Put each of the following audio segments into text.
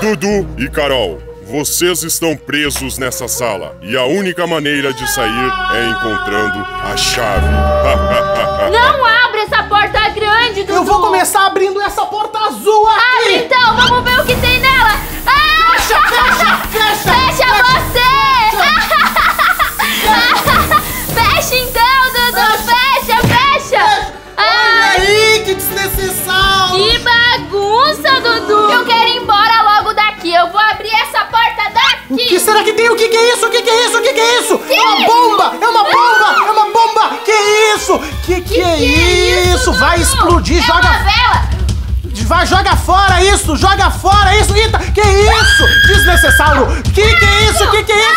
Dudu e Carol, vocês estão presos nessa sala e a única maneira de sair é encontrando a chave. Não abre essa porta grande, Dudu! Eu vou começar abrindo essa porta azul aqui! Abre então, vamos ver o que tem nela! Ah! Fecha, fecha, fecha! Fecha você! Fecha então, Dudu! Fecha, fecha! Fecha. Ah. Olha aí, que desnecessário! Que bagunça, Dudu! Eu quero ir embora logo daqui, eu vou abrir essa porta daqui! O que será que tem? O que é isso? O que é isso? O que é isso? Que é uma bomba! É uma bomba! É uma bomba! Que é isso? Que é isso? Vai explodir, joga! É uma vela! Vai, joga fora isso! Joga fora isso! Eita! Que é isso? Desnecessário! Que é isso? Que é isso? Que é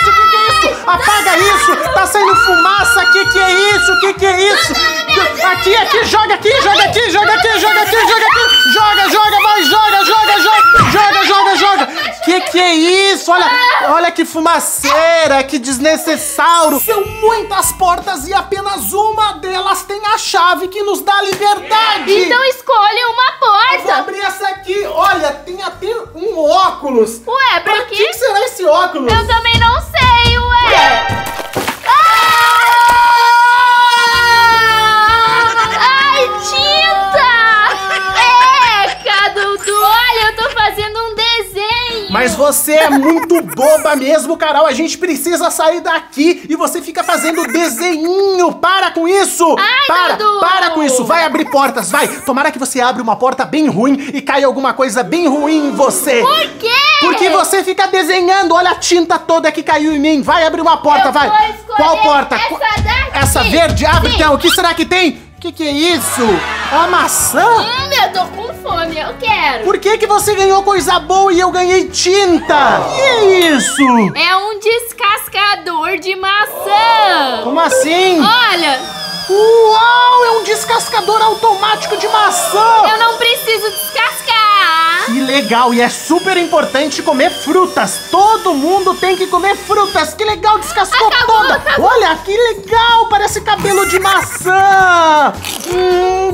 isso? Apaga isso! Tá saindo fumaça! Que é isso? Que é isso? Aqui, aqui, joga aqui, joga aqui, joga aqui, joga aqui, joga aqui! Joga, joga, vai, joga, joga, joga! Joga, joga, joga! Que é isso? Olha, olha que fumaceira, que desnecessário! São muitas portas e apenas uma delas tem a chave que nos dá liberdade! Então escolha uma porta! Vou abrir essa aqui, olha, tem até um óculos. Ué, pra que será esse óculos? Eu também não sei, ué. Ai, tinta! Eca, Dudu, olha, eu tô fazendo um desenho. Mas você é muito boba mesmo, Carol. A gente precisa sair daqui e você fica fazendo desenho. Para com isso! Ai, para, Dudu. Para com isso. Vai abrir portas, vai. Tomara que você abra uma porta bem ruim e caia alguma coisa bem ruim em você. Por quê? Porque você fica desenhando. Olha a tinta toda que caiu em mim. Vai abrir uma porta, eu vai. Qual porta? Essa daqui. Essa verde? Abre então. O que será que tem? Que é isso? A maçã? Eu tô com fome, eu quero. Por que que você ganhou coisa boa e eu ganhei tinta? Que é isso? É um descascador de maçã. Como assim? Olha. Uau, é um descascador automático de maçã. Eu não preciso descascar. Que legal, e é super importante comer frutas. Todo mundo tem que comer frutas. Que legal, descascou acabou, toda. Acabou. Olha, que legal, parece cabelo de maçã.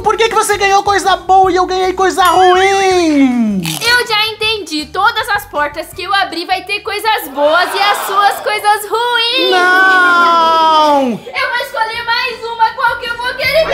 Por que que você ganhou coisa boa e eu ganhei coisa ruim? Eu já entendi. Todas as portas que eu abri vai ter coisas boas e as suas coisas ruins. Não! Eu vou escolher mais uma, qual que eu vou querer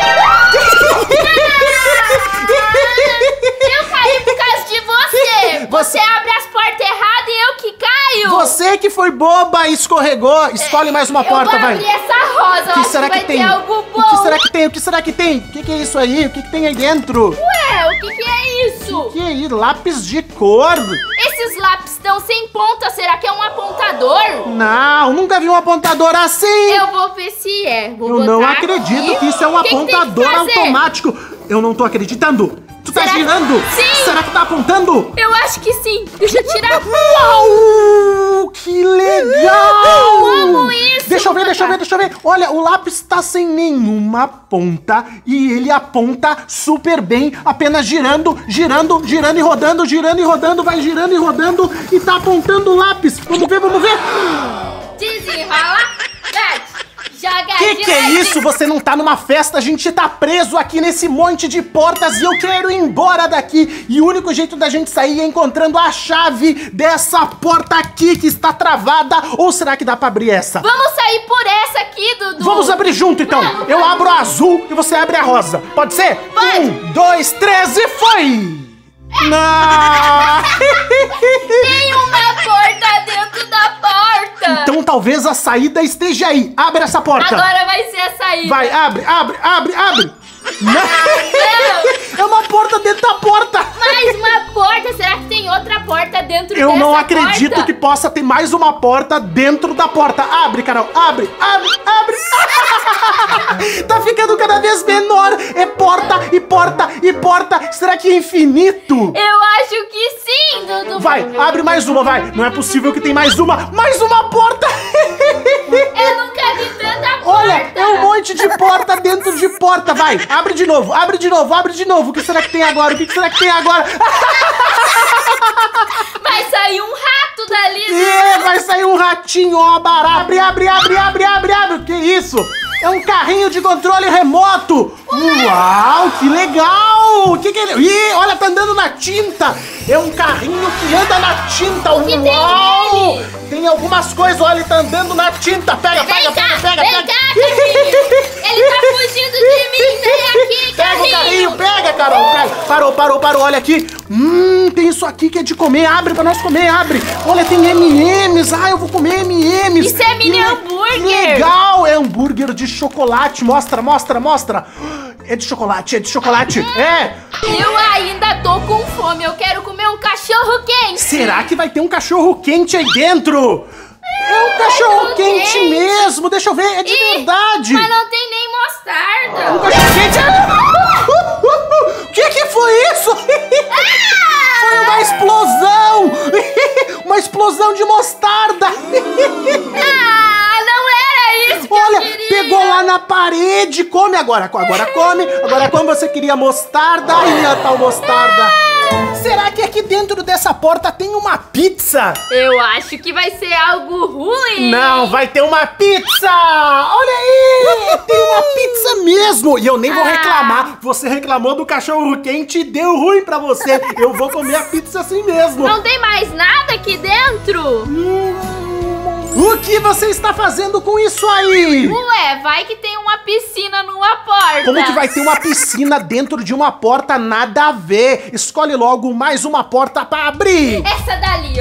Eu caí por causa de você. Você abre as portas erradas e eu que caio. Você que foi boba e escorregou. Escolhe mais uma porta, vai. Eu vou abrir essa rosa, que vai ter algo bom. O que será que tem? O que será que tem? O que é isso aí? O que tem aí dentro? Ué, o que é isso? O que é isso? Lápis de cor. Esses lápis estão sem ponta. Será que é um apontador? Não, nunca vi um apontador assim. Eu vou ver se é. Eu não acredito que isso é um apontador automático. Eu não tô acreditando. Tu tá girando? Sim! Será que tá apontando? Eu acho que sim. Deixa eu tirar. Uau! Que legal! Eu amo isso! Deixa eu ver. Olha, o lápis tá sem nenhuma ponta e ele aponta super bem, apenas girando e rodando, vai girando e rodando e tá apontando o lápis. Vamos ver. Desenrola. Que é isso? Você não tá numa festa, a gente tá preso aqui nesse monte de portas e eu quero ir embora daqui. E o único jeito da gente sair é encontrando a chave dessa porta aqui que está travada. Ou será que dá pra abrir essa? Vamos sair por essa aqui, Dudu. Vamos abrir junto, então. Eu abro a azul e você abre a rosa. Pode ser? Pode. 1, 2, 3 e foi! Não! Tem uma porta dentro da porta! Então talvez a saída esteja aí. Abre essa porta! Agora vai ser a saída! Vai, abre! Não. É uma porta dentro da porta! Mais uma porta? Será que tem outra porta dentro dessa porta? Eu não acredito que possa ter mais uma porta dentro da porta. Abre, Carol! Abre! Tá ficando cada vez menor! É porta, e porta, e porta! Será que é infinito? Eu acho que sim, Dudu! Vai, abre mais uma, vai! Não é possível que tem mais uma! Mais uma porta! Eu nunca vi tanta porta! Olha, é um monte de porta dentro de porta! Vai! Abre de novo. O que será que tem agora? Vai sair um rato dali. Vai sair um ratinho, ó, barato. Abre. O que é isso? É um carrinho de controle remoto. Uau, que legal. Uou! Que é? Ih, olha, tá andando na tinta! É um carrinho que anda na tinta! Uau! Tem algumas coisas, olha, ele tá andando na tinta! Pega, pega, pega, pega! Vem cá, carrinho! Ele tá fugindo de mim! Vem aqui, carrinho! Pega o carrinho, pega, Carol! Pega. Parou, parou, parou! Olha aqui! Tem isso aqui que é de comer! Abre pra nós comer, abre! Olha, tem M&M's! Ah, eu vou comer M&M's! Isso é mini hambúrguer! Legal! É hambúrguer de chocolate! Mostra, mostra, mostra! É de chocolate, é de chocolate, é! Eu ainda tô com fome, eu quero comer um cachorro quente! Será que vai ter um cachorro quente aí dentro? É um cachorro quente mesmo, deixa eu ver, é de verdade! Mas não tem nem mostarda! É um cachorro quente! O que foi isso? Foi uma explosão! Uma explosão de mostarda! Olha, pegou lá na parede, come agora, agora come, você queria mostarda, aí a tal mostarda. Será que aqui dentro dessa porta tem uma pizza? Eu acho que vai ser algo ruim. Não, vai ter uma pizza, olha aí, tem uma pizza mesmo, e eu nem vou reclamar, você reclamou do cachorro quente e deu ruim pra você, eu vou comer a pizza assim mesmo. Não tem mais nada aqui dentro? O que você está fazendo com isso aí? Ué, vai que tem uma piscina numa porta. Como que vai ter uma piscina dentro de uma porta? Nada a ver. Escolhe logo mais uma porta pra abrir. Essa dali.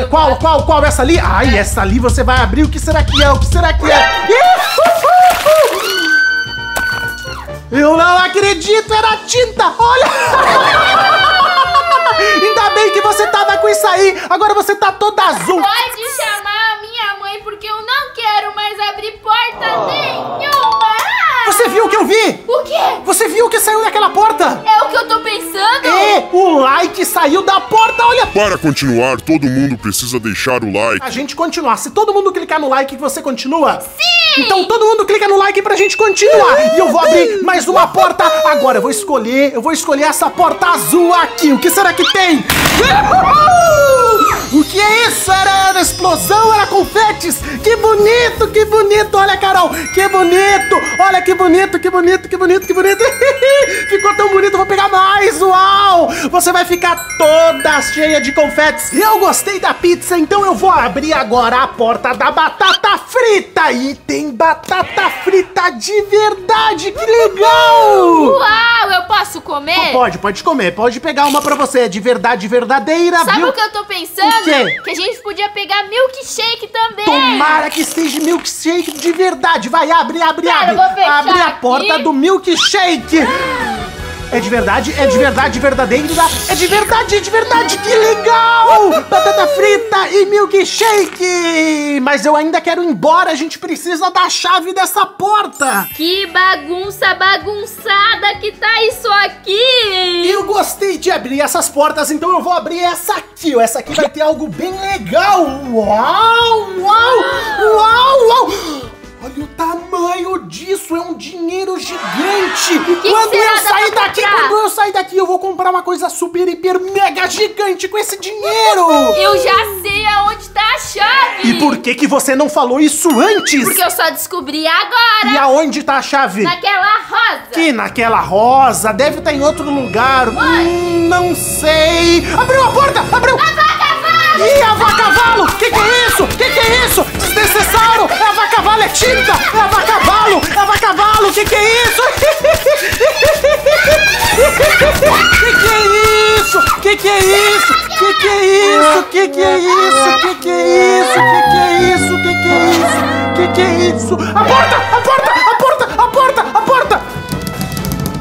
Qual? Essa ali? Ai, essa ali você vai abrir. O que será que é? O que será que é? Eu não acredito, era tinta. Olha. Ainda bem que você tava com isso aí. Agora você tá toda azul. Pode chamar a minha mãe, porque eu não quero mais abrir porta nenhuma. Você viu o que eu vi? O quê? Você viu o que saiu daquela porta? É o que eu tô pensando. É, o like saiu da porta, olha. Para continuar, todo mundo precisa deixar o like. A gente continuar. Se todo mundo clicar no like, você continua? Sim. Então todo mundo clica no like pra gente continuar. E eu vou abrir mais uma porta. Agora eu vou escolher essa porta azul aqui. O que será que tem? O que é isso? Era explosão, era confetes. Que bonito, que bonito. Olha, Carol, que bonito. Olha que bonito, que bonito, que bonito, que bonito. Ficou tão bonito, vou pegar mais. Uau, você vai ficar toda cheia de confetes. Eu gostei da pizza, então eu vou abrir agora a porta da batata frita. E tem batata frita de verdade, que legal. Uau, eu posso comer? Pode comer, pode pegar uma pra você. É de verdade, verdadeira. Sabe o que eu tô pensando? Que a gente podia pegar milkshake também. Tomara que seja milkshake de verdade. Vai, abre. Eu vou fechar abre a porta aqui do milkshake. É de verdade, verdadeira. É de verdade, que legal. Batata frita e milkshake. Mas eu ainda quero ir embora, a gente precisa da chave dessa porta. Que bagunça bagunçada que tá isso aqui. Eu gostei de abrir essas portas, então eu vou abrir essa aqui. Essa aqui vai ter algo bem legal. Uau! Olha o tamanho disso, é um dinheiro gigante. Quando eu sair daqui, eu vou comprar uma coisa super, hiper, mega gigante com esse dinheiro. Eu já sei aonde tá a chave. E por que você não falou isso antes? Porque eu só descobri agora. E aonde tá a chave? Naquela rosa. Que naquela rosa? Deve estar em outro lugar. Não sei. Abriu a porta, abriu. Ih, a vaca-valo! Que é isso? Que é isso? Desnecessário! A vaca-valo é tinta! A vaca-valo! A vaca-valo! Que é isso? Que é isso? A porta!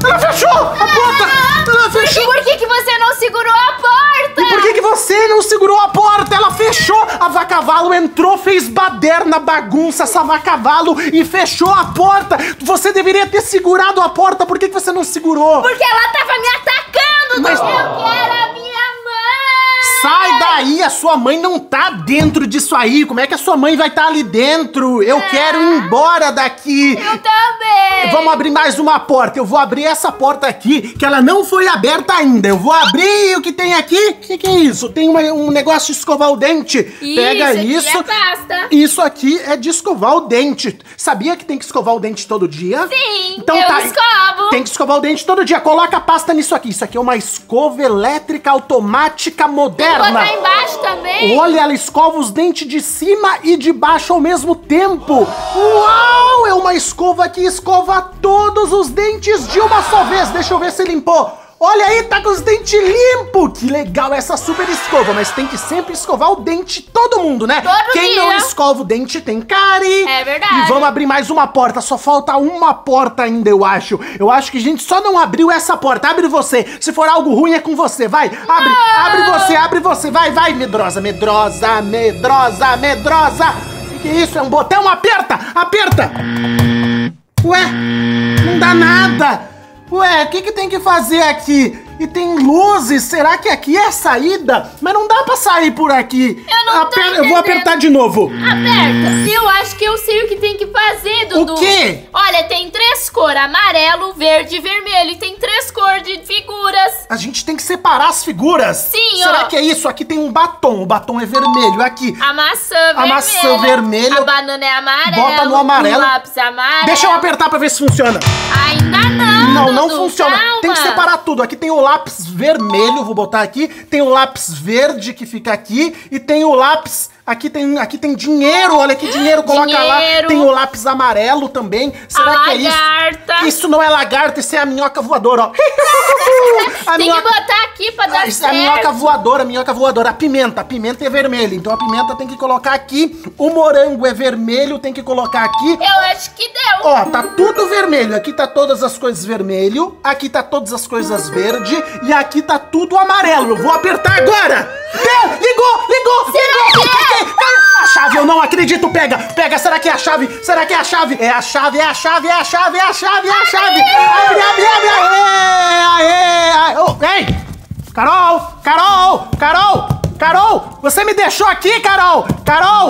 Ela fechou! Ela fechou! Por que você não segurou a porta? E por que você não segurou a porta? Ela fechou! A vaca-valo entrou, fez baderna, bagunça, essa vaca-valo e fechou a porta! Você deveria ter segurado a porta, por que você não segurou? Porque ela tava me atacando! Mas eu quero a minha mãe! Sai daí! A sua mãe não tá dentro disso aí! Como é que a sua mãe vai estar ali dentro? Eu quero ir embora daqui! Eu também! Aê! Vamos abrir mais uma porta. Eu vou abrir essa porta aqui, que ela não foi aberta ainda. Eu vou abrir. O que tem aqui? O que, é isso? Tem um negócio de escovar o dente. Isso, pega isso. É pasta. Isso aqui é de escovar o dente. Sabia que tem que escovar o dente todo dia? Sim, então eu escovo. Tem que escovar o dente todo dia. Coloca a pasta nisso aqui. Isso aqui é uma escova elétrica automática moderna. Vou botar embaixo também. Olha, ela escova os dentes de cima e de baixo ao mesmo tempo. Uau! É uma escova que escova todos os dentes de uma só vez. Deixa eu ver se limpou. Olha aí, tá com os dentes limpos. Que legal essa super escova. Mas tem que sempre escovar o dente todo mundo, né? Todo Quem dia. Não escova o dente tem cárie. É verdade. E vamos abrir mais uma porta. Só falta uma porta ainda, eu acho. Eu acho que a gente só não abriu essa porta. Abre você. Se for algo ruim é com você. Vai, abre. Não. Abre você. Vai, vai. Medrosa, medrosa, medrosa, medrosa. Que isso? É um botão? Aperta, aperta. Ué, não dá nada. Ué, o que que tem que fazer aqui? E tem luzes, será que aqui é a saída? Mas não dá pra sair por aqui. Eu não tô entendendo. Eu vou apertar de novo. Aperta. Eu acho que eu sei o que tem que fazer, Dudu. O quê? Olha, tem três cores, amarelo, verde e vermelho. E tem três cores de figuras. A gente tem que separar as figuras? Sim, Será que é isso? Aqui tem um batom, o batom é vermelho, aqui. A maçã vermelha. A maçã vermelha. A banana é amarela. Bota no amarelo. O lápis é amarelo. Deixa eu apertar pra ver se funciona. Ainda não, Dudu. Não funciona. Calma. Tem que separar tudo. Aqui tem o lápis vermelho, vou botar aqui. Tem o lápis verde que fica aqui. E tem o lápis... Aqui tem dinheiro, olha que dinheiro, coloca lá. Tem o lápis amarelo também. Será que é isso? Lagarta. Isso não é lagarta, isso é a minhoca voadora, ó. Tem que botar aqui pra dar certo. É a minhoca voadora, A pimenta, é vermelha. Então a pimenta tem que colocar aqui. O morango é vermelho, tem que colocar aqui. Eu acho que deu. Ó, tá tudo vermelho. Aqui tá todas as coisas vermelho. Aqui tá todas as coisas verde. E aqui tá tudo amarelo. Eu vou apertar agora. Deu! Ligou! A chave, eu não acredito! Pega! Será que é a chave? É a chave! Abre! Aê! Ei! Carol! Você me deixou aqui, Carol! Carol!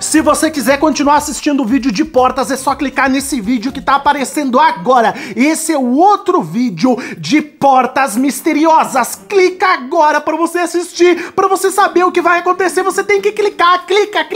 Se você quiser continuar assistindo o vídeo de portas, é só clicar nesse vídeo que tá aparecendo agora. Esse é o outro vídeo de portas misteriosas. Clica agora pra você assistir, pra você saber o que vai acontecer. Você tem que clicar. Clica!